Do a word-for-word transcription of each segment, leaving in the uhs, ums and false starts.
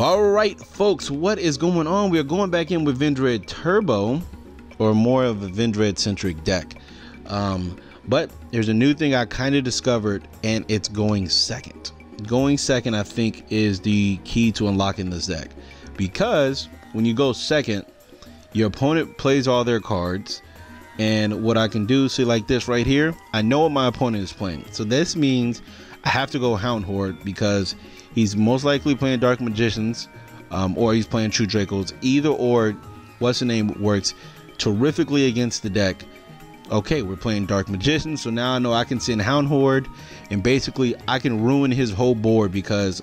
All right, folks, what is going on? We are going back in with Vendread Turbo, or more of a Vendread centric deck. Um, but there's a new thing I kind of discovered, and it's going second. Going second, I think, is the key to unlocking this deck, because when you go second, your opponent plays all their cards. And what I can do, see like this right here, I know what my opponent is playing. So this means I have to go Hound Horde, because he's most likely playing Dark Magicians, um, or he's playing True Dracos. Either or, what's the name, works terrifically against the deck. Okay, we're playing Dark Magicians, so now I know I can send Hound Horde, and basically I can ruin his whole board, because,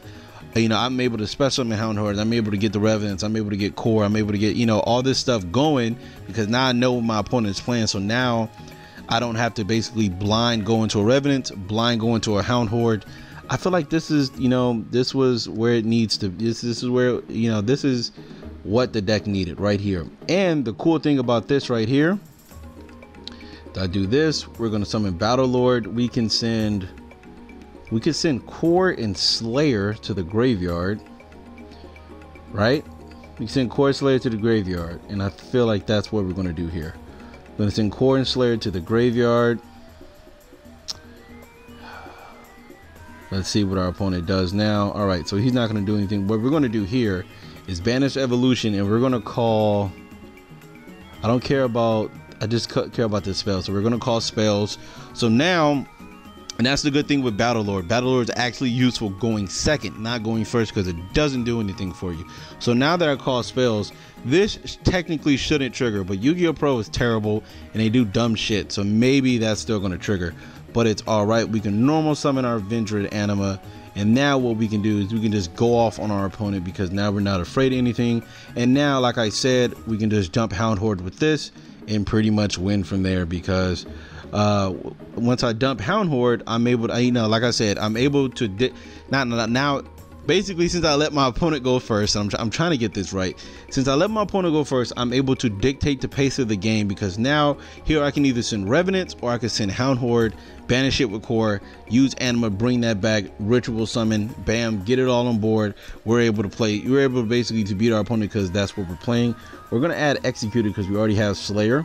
you know, I'm able to special summon Hound Horde, I'm able to get the Revenants, I'm able to get Core, I'm able to get, you know, all this stuff going, because now I know what my opponent is playing. So now I don't have to basically blind go into a Revenant, blind go into a Hound Horde. I feel like this is, you know, this was where it needs to, this, this is where, you know, this is what the deck needed right here. And the cool thing about this right here, I do this, we're going to summon Battlelord. We can send, we could send Core and Slayer to the graveyard, right? We can send Core Slayer to the graveyard. And I feel like that's what we're going to do here. We're going to send Core and Slayer to the graveyard. Let's see what our opponent does now. All right, so he's not going to do anything. What we're going to do here is banish evolution, and we're going to call, I don't care about, I just care about this spell. So we're going to call spells. So now, and that's the good thing with Battlelord. Battlelord is actually useful going second, not going first, because it doesn't do anything for you. So now that I call spells, this technically shouldn't trigger, but Yu-Gi-Oh! Pro is terrible and they do dumb shit. So maybe that's still going to trigger. But it's all right. We can normal summon our Vendread Anima, and now what we can do is we can just go off on our opponent, because now we're not afraid of anything. And now, like I said, we can just jump Hound Horde with this and pretty much win from there, because uh, once I dump Hound Horde, I'm able to, you know, like I said, I'm able to di not, not now. Basically, since I let my opponent go first, I'm, I'm trying to get this right. Since I let my opponent go first, I'm able to dictate the pace of the game, because now here I can either send Revenants, or I can send Hound Horde, banish it with Core, use Anima, bring that back, Ritual Summon, bam, get it all on board. We're able to play, we're able basically to beat our opponent, because that's what we're playing. We're going to add Executor, because we already have Slayer.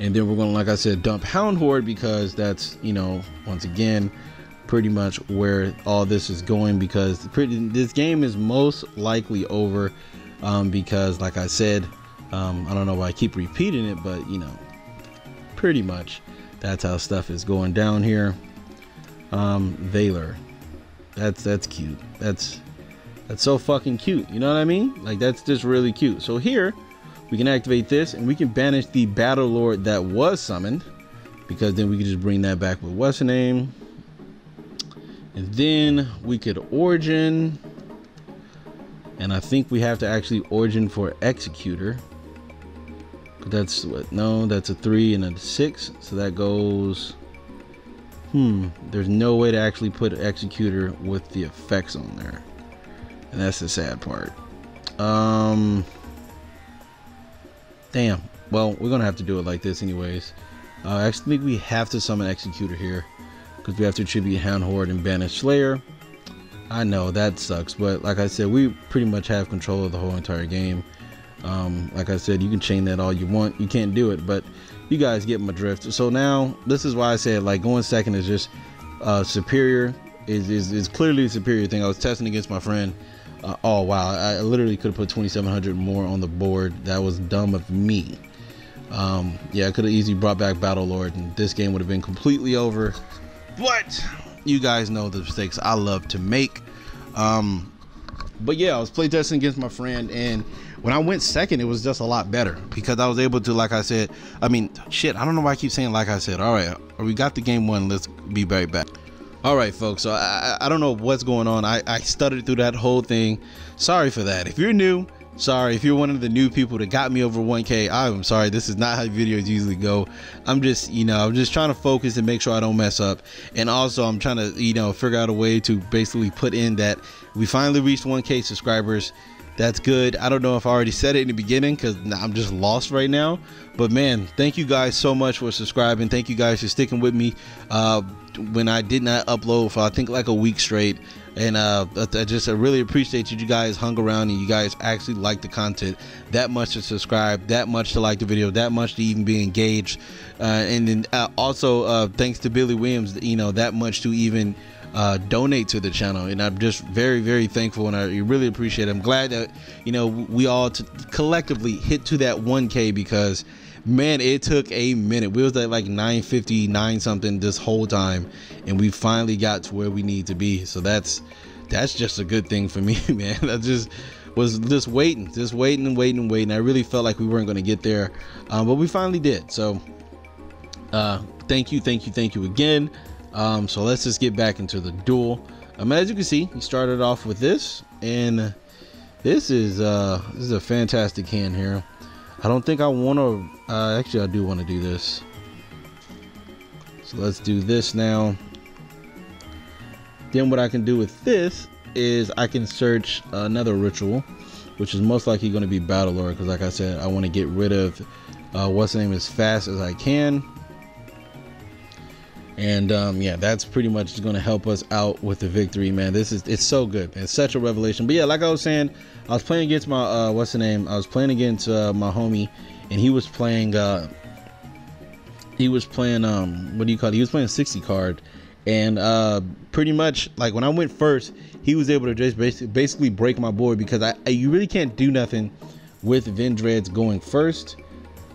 And then we're going to, like I said, dump Hound Horde, because that's, you know, once again, pretty much where all this is going, because pretty, this game is most likely over, um, because like I said, um, I don't know why I keep repeating it, but you know, pretty much that's how stuff is going down here. um, Valor, that's that's cute, that's that's so fucking cute, you know what I mean? Like, that's just really cute. So here we can activate this, and we can banish the Battlelord that was summoned, because then we can just bring that back with what's the name. And then we could origin, and I think we have to actually origin for Executor. That's what, no, that's a three and a six, so that goes, hmm, there's no way to actually put Executor with the effects on there, and that's the sad part. Um, damn, well, we're gonna have to do it like this anyways. Uh, I actually think we have to summon Executor here, because we have to attribute Hound Horde and banish Slayer. I know that sucks, but like I said, we pretty much have control of the whole entire game. Um, like I said, you can chain that all you want, you can't do it, but you guys get my drift. So now this is why I said, like, going second is just uh, superior, is, is, is clearly a superior thing. I was testing against my friend. Uh, oh wow, I literally could have put twenty-seven hundred more on the board. That was dumb of me. Um, yeah, I could have easily brought back Battlelord, and this game would have been completely over. But you guys know the mistakes I love to make. Um, but yeah, I was playtesting against my friend, and when I went second, it was just a lot better, because I was able to, like I said, I mean, shit, I don't know why I keep saying like I said. All right, we got the game won. Let's be right back. All right, folks. So I, I don't know what's going on. I, I stuttered through that whole thing. Sorry for that. If you're new, sorry. If you're one of the new people that got me over one K, I'm sorry. This is not how videos usually go. I'm just, you know, I'm just trying to focus and make sure I don't mess up. And also, I'm trying to, you know, figure out a way to basically put in that we finally reached one K subscribers. That's good. I don't know if I already said it in the beginning, because I'm just lost right now. But man, thank you guys so much for subscribing. Thank you guys for sticking with me uh, when I did not upload for I think like a week straight. And uh, I just I really appreciate you. You guys hung around and you guys actually liked the content that much to subscribe, that much to like the video, that much to even be engaged. Uh, and then uh, also uh, thanks to Billy Williams, you know, that much to even uh, donate to the channel. And I'm just very, very thankful, and I really appreciate it. I'm glad that, you know, we all t collectively hit to that one K, because man, it took a minute. We was at like nine fifty-nine something this whole time, and we finally got to where we need to be. So that's that's just a good thing for me, man. I just was just waiting, just waiting and waiting and waiting. I really felt like we weren't going to get there, um, but we finally did. So uh, thank you, thank you, thank you again. Um, so let's just get back into the duel. Um, as you can see, he started off with this, and this is uh, this is a fantastic hand here. I don't think I want to, uh, actually I do want to do this. So let's do this now. Then what I can do with this is I can search another ritual, which is most likely going to be Battlelord, because like I said, I want to get rid of uh, what's the name as fast as I can. And um, yeah, that's pretty much going to help us out with the victory, man. This is, it's so good. It's such a revelation. But yeah, like I was saying, I was playing against my, uh, what's the name? I was playing against uh, my homie, and he was playing, uh, he was playing, um, what do you call it? He was playing sixty card. And uh, pretty much, like when I went first, he was able to just basically break my board, because I, I you really can't do nothing with Vendreads going first,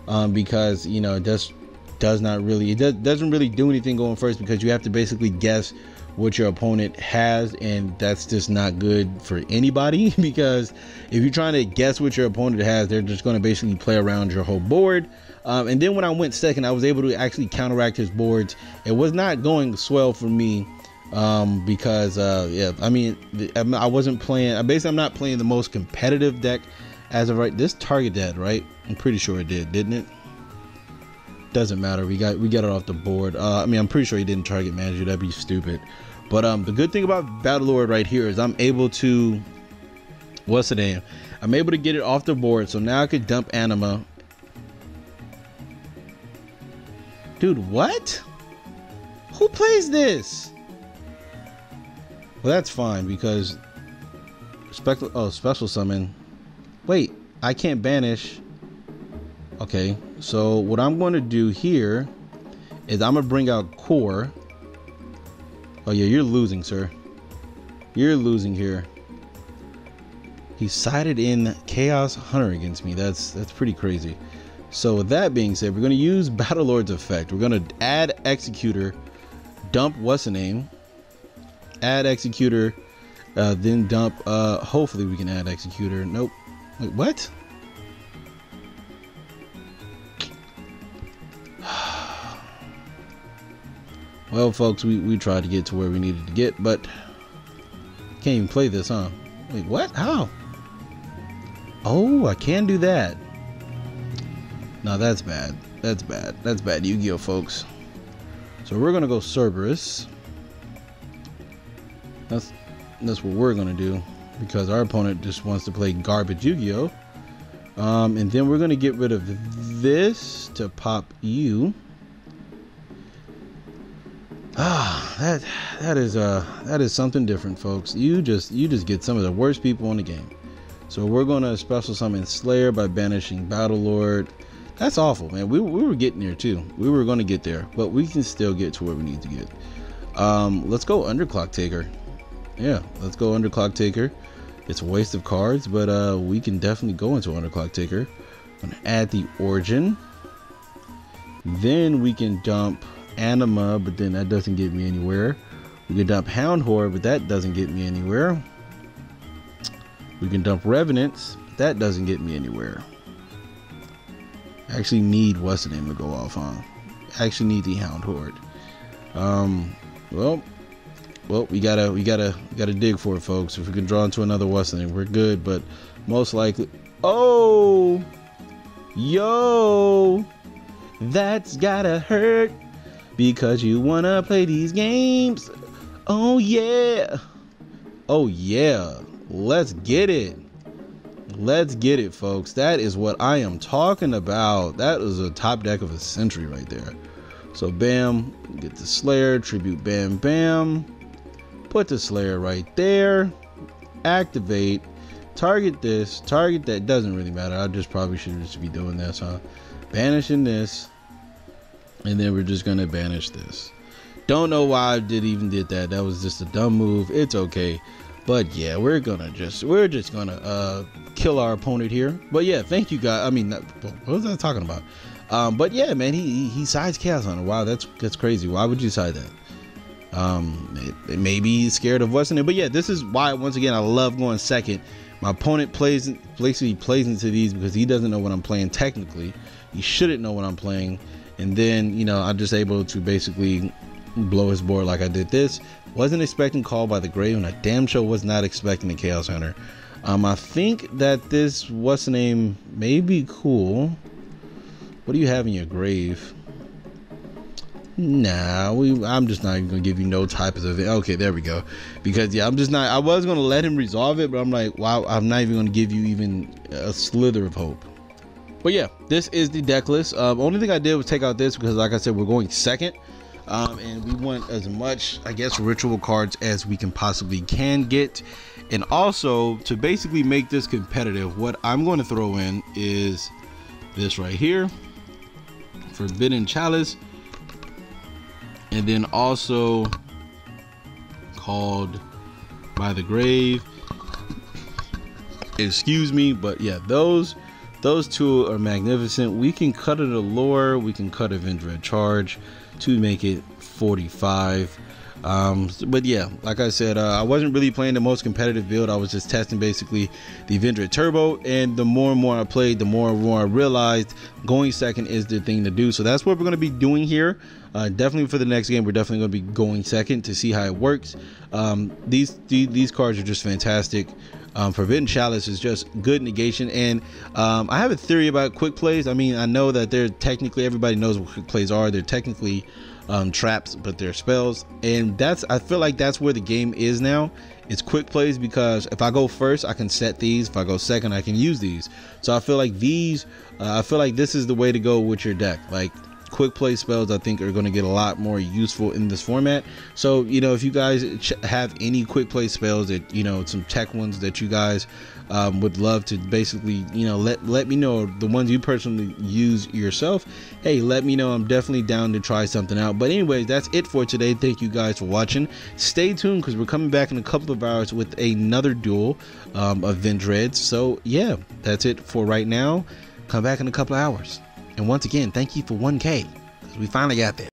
um, because, you know, it just does not really, it does, doesn't really do anything going first, because you have to basically guess what your opponent has, and that's just not good for anybody, because if you're trying to guess what your opponent has, they're just going to basically play around your whole board. Um, and then when I went second, I was able to actually counteract his boards. It was not going swell for me, um, because uh, yeah, I mean, I wasn't playing, basically I'm not playing the most competitive deck as of right. This target dead, right? I'm pretty sure it did, didn't it? Doesn't matter, we got we got it off the board. uh I mean, I'm pretty sure he didn't target manage you, that'd be stupid. But um the good thing about Battlelord right here is I'm able to, what's the name, I'm able to get it off the board, so now I could dump Anima. Dude, what, who plays this? Well, that's fine, because special, oh, special summon, wait, I can't banish. Okay, so what I'm going to do here is I'm going to bring out Core. Oh yeah, you're losing, sir. You're losing here. He sided in Chaos Hunter against me. That's that's pretty crazy. So with that being said, we're going to use Battlelord's effect. We're going to add Executor, dump what's the name, add Executor, uh, then dump. Uh, hopefully we can add Executor. Nope. Wait, what? Well, folks, we, we tried to get to where we needed to get, but can't even play this, huh? Wait, what? How? Oh, I can do that. No, that's bad. That's bad. That's bad Yu-Gi-Oh, folks. So we're going to go Cerberus. That's, that's what we're going to do, because our opponent just wants to play garbage Yu-Gi-Oh. Um, and then we're going to get rid of this to pop you. Ah, that that is uh that is something different, folks. You just you just get some of the worst people in the game. So we're gonna special summon Slayer by banishing Battlelord. That's awful, man. We we were getting there too. We were gonna get there, but we can still get to where we need to get. Um, let's go Underclock Taker. Yeah, let's go Underclock Taker. It's a waste of cards, but uh, we can definitely go into Underclock Taker. I'm gonna add the origin. Then we can dump Anima, but then that doesn't get me anywhere. We can dump Hound Horde, but that doesn't get me anywhere. We can dump Revenants, but that doesn't get me anywhere. I actually need what's the name to go off on. I actually need the Hound Horde. Um, well, well, we gotta, we gotta, we gotta dig for it, folks. If we can draw into another what's the name, we're good. But most likely, oh, yo, that's gotta hurt. Because you wanna play these games. Oh yeah. Oh yeah. Let's get it. Let's get it, folks. That is what I am talking about. That is a top deck of a century right there. So bam, get the Slayer, tribute bam bam. Put the Slayer right there. Activate. Target this. Target that. Doesn't really matter. I just probably should just be doing this, huh? Banishing this. And then we're just going to banish this. Don't know why I did even did that. That was just a dumb move. It's okay. But yeah, we're gonna just we're just gonna uh kill our opponent here. But yeah, thank you guys. I mean, what was I talking about? Um, but yeah, man, he he sides Chaos Hunter. Wow, that's that's crazy. Why would you side that? Um, it, it maybe he's scared of what's in it. But yeah, this is why once again I love going second. My opponent plays basically plays into these because he doesn't know what I'm playing technically. He shouldn't know what I'm playing, and then you know I'm just able to basically blow his board like I did this. Wasn't expecting Call by the Grave, and I damn sure was not expecting the Chaos Hunter. Um, I think that this what's the name may be cool. What do you have in your grave? Nah, we. I'm just not gonna give you no type of it. Okay, there we go. Because yeah, I'm just not. I was gonna let him resolve it, but I'm like, wow, I'm not even gonna give you even a slither of hope. But yeah, this is the deck list. Um, only thing I did was take out this because, like I said, we're going second. Um, and we want as much, I guess, ritual cards as we can possibly can get. And also, to basically make this competitive, what I'm going to throw in is this right here. Forbidden Chalice. And then also Called by the Grave. Excuse me, but yeah, those those two are magnificent. We can cut it a lore. We can cut a Vendread Charge to make it forty-five. Um, but yeah, like I said, uh, I wasn't really playing the most competitive build. I was just testing basically the Vendread Turbo, and the more and more I played, the more and more I realized going second is the thing to do. So that's what we're going to be doing here. Uh, definitely for the next game, we're definitely going to be going second to see how it works. Um, these, th these cards are just fantastic. Um, Forbidden Chalice is just good negation, and um, I have a theory about quick plays. I mean, I know that they're technically, everybody knows what quick plays are. They're technically um, traps, but they're spells, and that's, I feel like that's where the game is now. It's quick plays because if I go first, I can set these. If I go second, I can use these. So I feel like these, uh, I feel like this is the way to go with your deck. Like, quick play spells, I think, are going to get a lot more useful in this format. So, you know, if you guys ch have any quick play spells that, you know, some tech ones that you guys um, would love to basically, you know, let let me know the ones you personally use yourself. Hey, let me know. I'm definitely down to try something out. But anyways, that's it for today. Thank you guys for watching. Stay tuned because we're coming back in a couple of hours with another duel um, of Vendreads. So yeah, that's it for right now. Come back in a couple of hours. And once again, thank you for one K, because we finally got there.